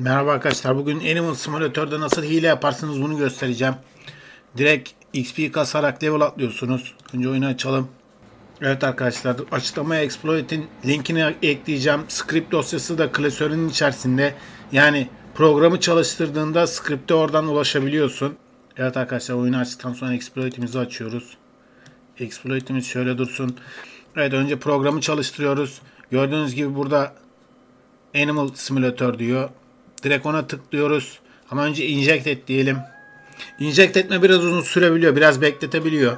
Merhaba arkadaşlar, bugün Animal Simulator'da nasıl hile yaparsınız bunu göstereceğim. Direkt XP kasarak level atlıyorsunuz. Önce oyunu açalım. Evet arkadaşlar, açıklamaya exploit'in linkini ekleyeceğim. Script dosyası da klasörün içerisinde. Yani programı çalıştırdığında script'e oradan ulaşabiliyorsun. Evet arkadaşlar, oyunu açtıktan sonra exploit'imizi açıyoruz. Exploit'imiz şöyle dursun. Evet, önce programı çalıştırıyoruz. Gördüğünüz gibi burada Animal Simulator diyor. Direkt ona tıklıyoruz. Ama önce inject et diyelim. Inject etme biraz uzun sürebiliyor. Biraz bekletebiliyor.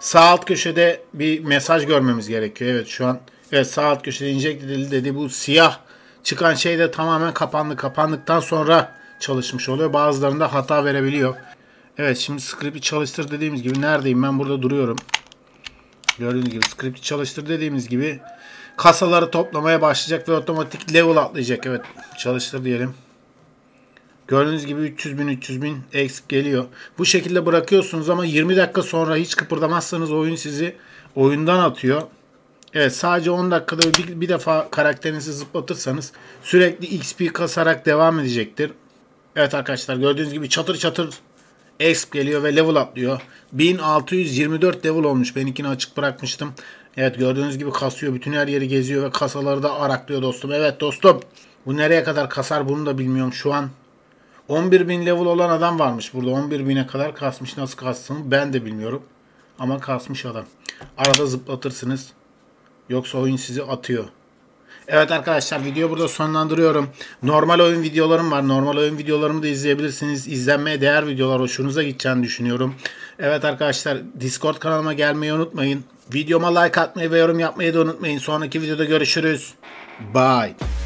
Sağ alt köşede bir mesaj görmemiz gerekiyor. Evet, şu an. Evet, sağ alt köşede inject edildi dedi. Bu siyah çıkan şey de tamamen kapandı. Kapandıktan sonra çalışmış oluyor. Bazılarında hata verebiliyor. Evet, şimdi script'i çalıştır dediğimiz gibi. Neredeyim ben? Burada duruyorum. Gördüğünüz gibi script'i çalıştır dediğimiz gibi kasaları toplamaya başlayacak ve otomatik level atlayacak. Evet, çalıştır diyelim. Gördüğünüz gibi 300.000 eksik geliyor. Bu şekilde bırakıyorsunuz ama 20 dakika sonra hiç kıpırdamazsanız oyun sizi oyundan atıyor. Evet, sadece 10 dakikada bir defa karakterinizi zıplatırsanız sürekli XP kasarak devam edecektir. Evet arkadaşlar, gördüğünüz gibi çatır çatır exp geliyor ve level atlıyor. 1624 level olmuş. Benimkini açık bırakmıştım. Evet, gördüğünüz gibi kasıyor. Bütün her yeri geziyor ve kasaları da araklıyor dostum. Evet dostum, bu nereye kadar kasar bunu da bilmiyorum şu an. 11.000 level olan adam varmış burada. 11.000'e kadar kasmış. Nasıl kastığını ben de bilmiyorum. Ama kasmış adam. Arada zıplatırsınız. Yoksa oyun sizi atıyor. Evet arkadaşlar, video burada sonlandırıyorum. Normal oyun videolarım var. Normal oyun videolarımı da izleyebilirsiniz. İzlenmeye değer videolar, hoşunuza gideceğini düşünüyorum. Evet arkadaşlar, Discord kanalıma gelmeyi unutmayın. Videoma like atmayı ve yorum yapmayı da unutmayın. Sonraki videoda görüşürüz. Bye.